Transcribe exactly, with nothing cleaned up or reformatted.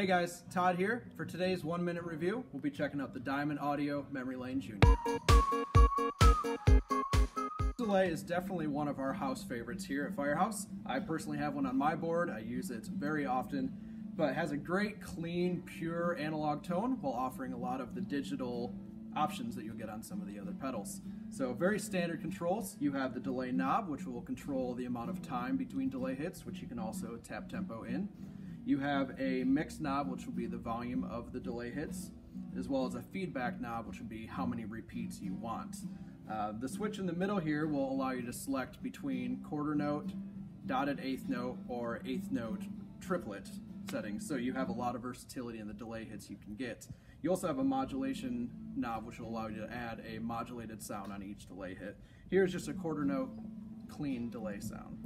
Hey guys, Todd here. For today's one minute review, we'll be checking out the Diamond Audio Memory Lane Junior. This delay is definitely one of our house favorites here at Firehouse. I personally have one on my board, I use it very often, but it has a great, clean, pure analog tone while offering a lot of the digital options that you'll get on some of the other pedals. So very standard controls. You have the delay knob, which will control the amount of time between delay hits, which you can also tap tempo in. You have a mix knob, which will be the volume of the delay hits, as well as a feedback knob, which will be how many repeats you want. Uh, the switch in the middle here will allow you to select between quarter note, dotted eighth note, or eighth note triplet settings, so you have a lot of versatility in the delay hits you can get. You also have a modulation knob, which will allow you to add a modulated sound on each delay hit. Here's just a quarter note clean delay sound.